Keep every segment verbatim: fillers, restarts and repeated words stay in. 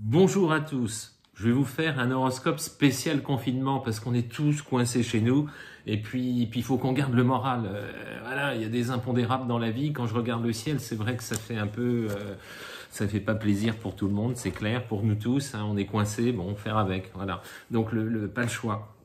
Bonjour à tous, je vais vous faire un horoscope spécial confinement parce qu'on est tous coincés chez nous et puis il puis faut qu'on garde le moral. Euh, voilà, il y a des impondérables dans la vie. Quand je regarde le ciel, c'est vrai que ça fait un peu... Euh, ça fait pas plaisir pour tout le monde, c'est clair, pour nous tous, hein, on est coincés, bon, faire avec, voilà. Donc, le, le, pas le choix.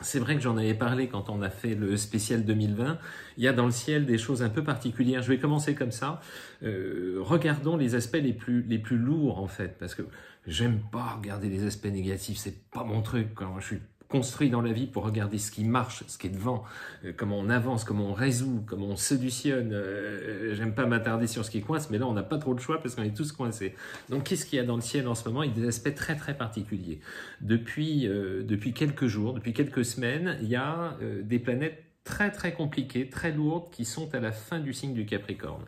C'est vrai que j'en avais parlé quand on a fait le spécial deux mille vingt. Il y a dans le ciel des choses un peu particulières. Je vais commencer comme ça. Euh, regardons les aspects les plus, les plus lourds, en fait, parce que j'aime pas regarder les aspects négatifs. C'est pas mon truc. Quand je suis construit dans la vie pour regarder ce qui marche, ce qui est devant, euh, comment on avance, comment on résout, comment on séductionne. Euh, J'aime pas m'attarder sur ce qui coince, mais là, on n'a pas trop le choix parce qu'on est tous coincés. Donc, qu'est-ce qu'il y a dans le ciel en ce moment? Il y a des aspects très, très particuliers. Depuis, euh, depuis quelques jours, depuis quelques semaines, il y a euh, des planètes très, très compliquées, très lourdes, qui sont à la fin du signe du Capricorne.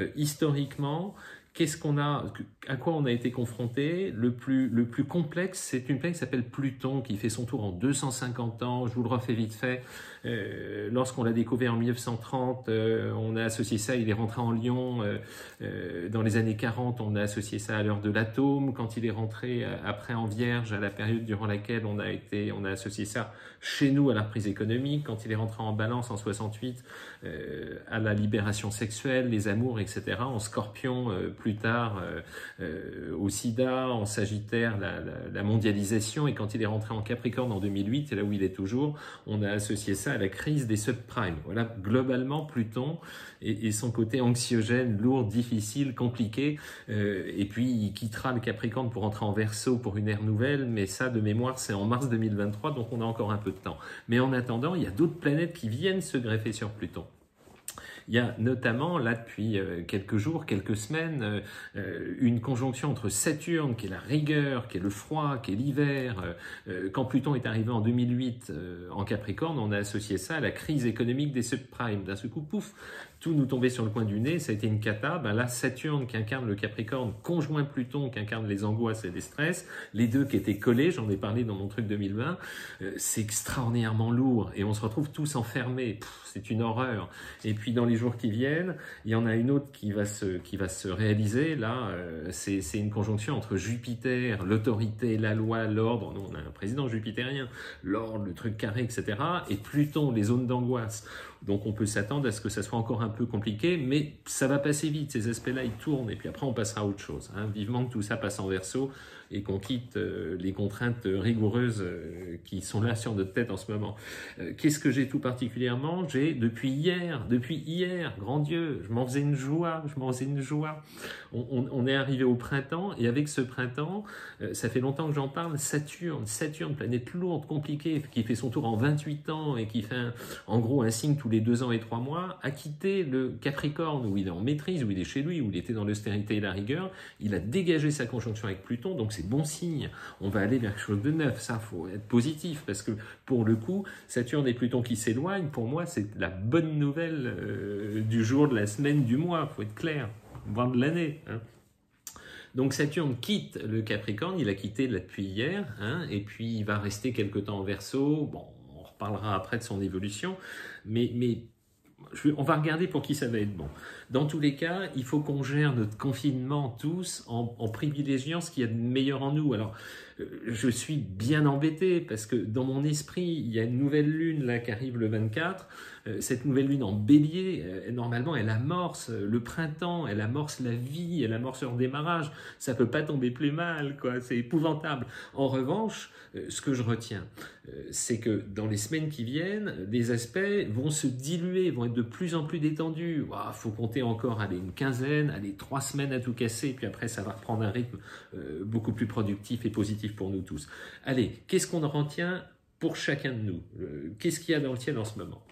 Euh, historiquement, qu'est-ce qu'on a, à quoi on a été confronté? Le plus, le plus complexe, c'est une planète qui s'appelle Pluton, qui fait son tour en deux cent cinquante ans. Je vous le refais vite fait. Euh, Lorsqu'on l'a découvert en mille neuf cent trente, euh, on a associé ça, il est rentré en Lyon. Euh, euh, dans les années quarante, on a associé ça à l'heure de l'atome. Quand il est rentré après en Vierge, à la période durant laquelle on a été, on a associé ça chez nous à la reprise économique. Quand il est rentré en Balance en soixante-huit, euh, à la libération sexuelle, les amours, et cetera. En Scorpion, euh, plus tard euh, euh, au sida, en Sagittaire, la, la, la mondialisation, et quand il est rentré en Capricorne en deux mille huit, et là où il est toujours, on a associé ça à la crise des subprimes. Voilà, globalement, Pluton et, et son côté anxiogène, lourd, difficile, compliqué, euh, et puis il quittera le Capricorne pour entrer en Verseau pour une ère nouvelle, mais ça, de mémoire, c'est en mars deux mille vingt-trois, donc on a encore un peu de temps. Mais en attendant, il y a d'autres planètes qui viennent se greffer sur Pluton. Il y a notamment, là, depuis quelques jours, quelques semaines, une conjonction entre Saturne, qui est la rigueur, qui est le froid, qui est l'hiver. Quand Pluton est arrivé en deux mille huit en Capricorne, on a associé ça à la crise économique des subprimes. D'un seul coup, pouf, tout nous tombait sur le coin du nez, ça a été une cata. Ben là, Saturne, qui incarne le Capricorne, conjoint Pluton, qui incarne les angoisses et les stress, les deux qui étaient collés, j'en ai parlé dans mon truc deux mille vingt, c'est extraordinairement lourd et on se retrouve tous enfermés. C'est une horreur. Et puis, dans les jours qui viennent, il y en a une autre qui va se, qui va se réaliser. Là, euh, c'est une conjonction entre Jupiter, l'autorité, la loi, l'ordre. Nous, on a un président jupitérien, l'ordre, le truc carré, et cetera. Et Pluton, les zones d'angoisse. Donc, on peut s'attendre à ce que ça soit encore un peu compliqué, mais ça va passer vite. Ces aspects-là, ils tournent et puis après, on passera à autre chose. Hein. Vivement que tout ça passe en Verseau et qu'on quitte euh, les contraintes rigoureuses euh, qui sont là sur notre tête en ce moment. Euh, Qu'est-ce que j'ai tout particulièrement? J'ai, depuis hier, depuis hier, Hier, grand Dieu, je m'en faisais une joie, je m'en faisais une joie. On, on, on est arrivé au printemps et avec ce printemps, euh, ça fait longtemps que j'en parle, Saturne, Saturne, planète lourde, compliquée, qui fait son tour en vingt-huit ans et qui fait un, en gros un signe tous les deux ans et trois mois, a quitté le Capricorne où il est en maîtrise, où il est chez lui, où il était dans l'austérité et la rigueur. Il a dégagé sa conjonction avec Pluton, donc c'est bon signe. On va aller vers quelque chose de neuf, ça, faut être positif parce que pour le coup, Saturne et Pluton qui s'éloignent, pour moi, c'est la bonne nouvelle euh, du jour, de la semaine, du mois, il faut être clair, voire de l'année. Hein. Donc Saturne quitte le Capricorne, il a quitté depuis hier, hein, et puis il va rester quelque temps en Verseau. Bon, on reparlera après de son évolution, mais... mais Je vais, on va regarder pour qui ça va être bon. Dans tous les cas, il faut qu'on gère notre confinement tous en, en privilégiant ce qu'il y a de meilleur en nous. Alors, euh, je suis bien embêté parce que dans mon esprit, il y a une nouvelle lune là qui arrive le vingt-quatre. Euh, cette nouvelle lune en bélier, euh, normalement, elle amorce le printemps, elle amorce la vie, elle amorce le redémarrage. Ça ne peut pas tomber plus mal, quoi. C'est épouvantable. En revanche, euh, ce que je retiens, euh, c'est que dans les semaines qui viennent, les aspects vont se diluer, vont être de plus en plus détendu. Wow, faut compter encore aller une quinzaine, aller trois semaines à tout casser, et puis après ça va reprendre un rythme euh, beaucoup plus productif et positif pour nous tous. Allez, qu'est-ce qu'on retient pour chacun de nous? euh, Qu'est-ce qu'il y a dans le ciel en ce moment?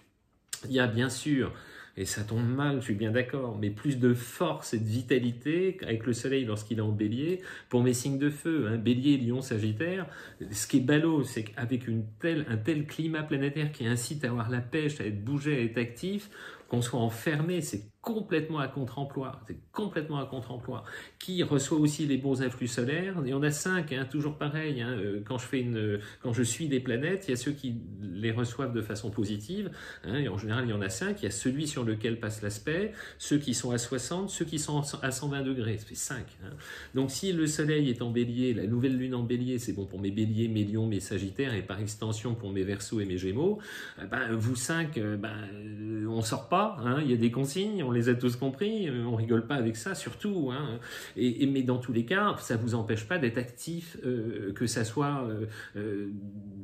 Il y a bien sûr, et ça tombe mal, je suis bien d'accord, mais plus de force et de vitalité avec le soleil lorsqu'il est en bélier, pour mes signes de feu, hein, bélier, lion, sagittaire. Ce qui est ballot, c'est qu'avec une telle, un tel climat planétaire qui incite à avoir la pêche, à être bougé, à être actif, qu'on soit enfermé, c'est complètement à contre-emploi, c'est complètement à contre-emploi, qui reçoit aussi les bons influx solaires. Il y en a cinq, hein, toujours pareil, hein, quand, je fais une, quand je suis des planètes, il y a ceux qui les reçoivent de façon positive, hein, et en général il y en a cinq, il y a celui sur lequel passe l'aspect, ceux qui sont à soixante, ceux qui sont à cent vingt degrés, ça fait cinq. Hein. Donc si le soleil est en bélier, la nouvelle lune en bélier, c'est bon pour mes béliers, mes lions, mes sagittaires, et par extension pour mes verseaux et mes gémeaux, ben, vous cinq, ben, on ne sort pas, hein, il y a des consignes, on les a tous compris, on rigole pas avec ça, surtout. Hein. Et, et, mais dans tous les cas, ça ne vous empêche pas d'être actif, euh, que ça soit euh, euh,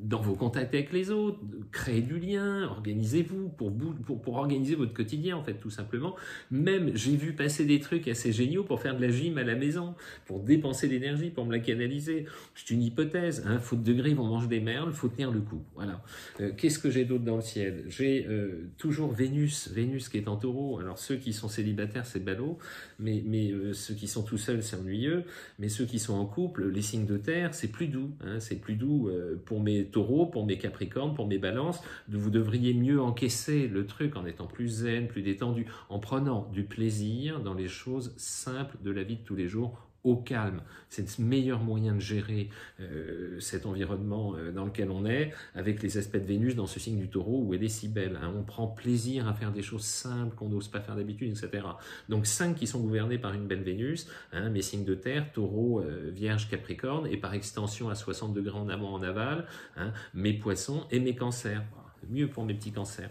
dans vos contacts avec les autres, créer du lien, organisez-vous pour, pour, pour organiser votre quotidien, en fait, tout simplement. Même, j'ai vu passer des trucs assez géniaux pour faire de la gym à la maison, pour dépenser l'énergie, pour me la canaliser. C'est une hypothèse, hein, faute de grippe, on mange des merles, il faut tenir le coup. Voilà. Euh, Qu'est-ce que j'ai d'autre dans le ciel? J'ai euh, toujours Vénus, Vénus qui est en taureau. Alors, ceux qui sont célibataires, c'est ballot, mais, mais euh, ceux qui sont tout seuls, c'est ennuyeux, mais ceux qui sont en couple, les signes de terre, c'est plus doux, hein, c'est plus doux euh, pour mes taureaux, pour mes capricornes, pour mes balances. Vous devriez mieux encaisser le truc en étant plus zen, plus détendu, en prenant du plaisir dans les choses simples de la vie de tous les jours, au calme. C'est le meilleur moyen de gérer euh, cet environnement euh, dans lequel on est, avec les aspects de Vénus dans ce signe du taureau où elle est si belle. Hein. On prend plaisir à faire des choses simples qu'on n'ose pas faire d'habitude, et cetera. Donc cinq qui sont gouvernés par une belle Vénus, hein, mes signes de terre, taureau, euh, vierge, capricorne, et par extension à soixante degrés en amont, en aval, hein, mes poissons et mes cancers. Mieux pour mes petits cancers.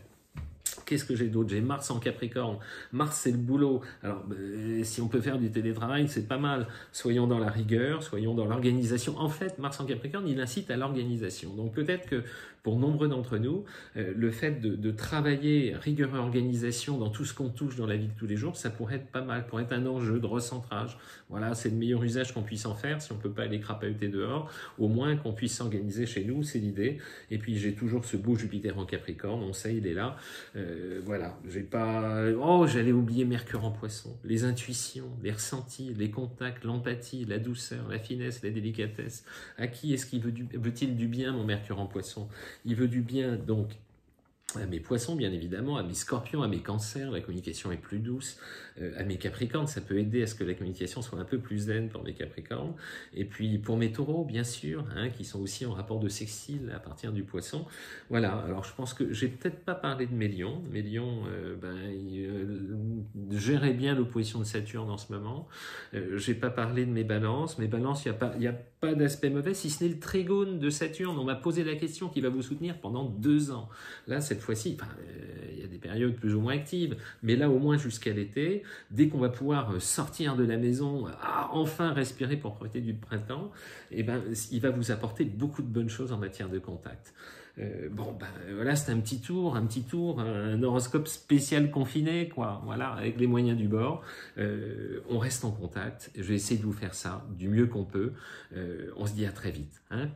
Qu'est-ce que j'ai d'autre? J'ai Mars en Capricorne. Mars, c'est le boulot. Alors, euh, si on peut faire du télétravail, c'est pas mal. Soyons dans la rigueur, soyons dans l'organisation. En fait, Mars en Capricorne, il incite à l'organisation. Donc, peut-être que pour nombreux d'entre nous, euh, le fait de, de travailler rigueur et organisation dans tout ce qu'on touche dans la vie de tous les jours, ça pourrait être pas mal, pourrait être un enjeu de recentrage. Voilà, c'est le meilleur usage qu'on puisse en faire. Si on ne peut pas aller crapahuter dehors, au moins qu'on puisse s'organiser chez nous, c'est l'idée. Et puis, j'ai toujours ce beau Jupiter en Capricorne. On sait, il est là. Euh, Voilà, j'ai pas... Oh, j'allais oublier Mercure en poisson. Les intuitions, les ressentis, les contacts, l'empathie, la douceur, la finesse, la délicatesse. À qui est-ce qu'il veut du... veut-il du bien, mon Mercure en poisson? Il veut du bien, donc... à mes poissons, bien évidemment, à mes scorpions, à mes cancers, la communication est plus douce, euh, à mes capricornes, ça peut aider à ce que la communication soit un peu plus zen pour mes capricornes, et puis pour mes taureaux, bien sûr, hein, qui sont aussi en rapport de sextile à partir du poisson. Voilà, alors je pense que j'ai peut-être pas parlé de mes lions, mes lions, euh, ben, euh, géraient bien l'opposition de Saturne en ce moment, euh, j'ai pas parlé de mes balances, mes balances, il n'y a pas... Y a pas d'aspect mauvais, si ce n'est le trigone de Saturne. On m'a posé la question qui va vous soutenir pendant deux ans. Là, cette fois-ci, ben, euh, il y a des périodes plus ou moins actives, mais là, au moins jusqu'à l'été, dès qu'on va pouvoir sortir de la maison, ah, enfin respirer pour profiter du printemps, eh ben, il va vous apporter beaucoup de bonnes choses en matière de contact. Euh, bon, ben voilà, c'est un petit tour, un petit tour, un horoscope spécial confiné, quoi, voilà, avec les moyens du bord. Euh, on reste en contact, je vais essayer de vous faire ça du mieux qu'on peut. Euh, on se dit à très vite, hein.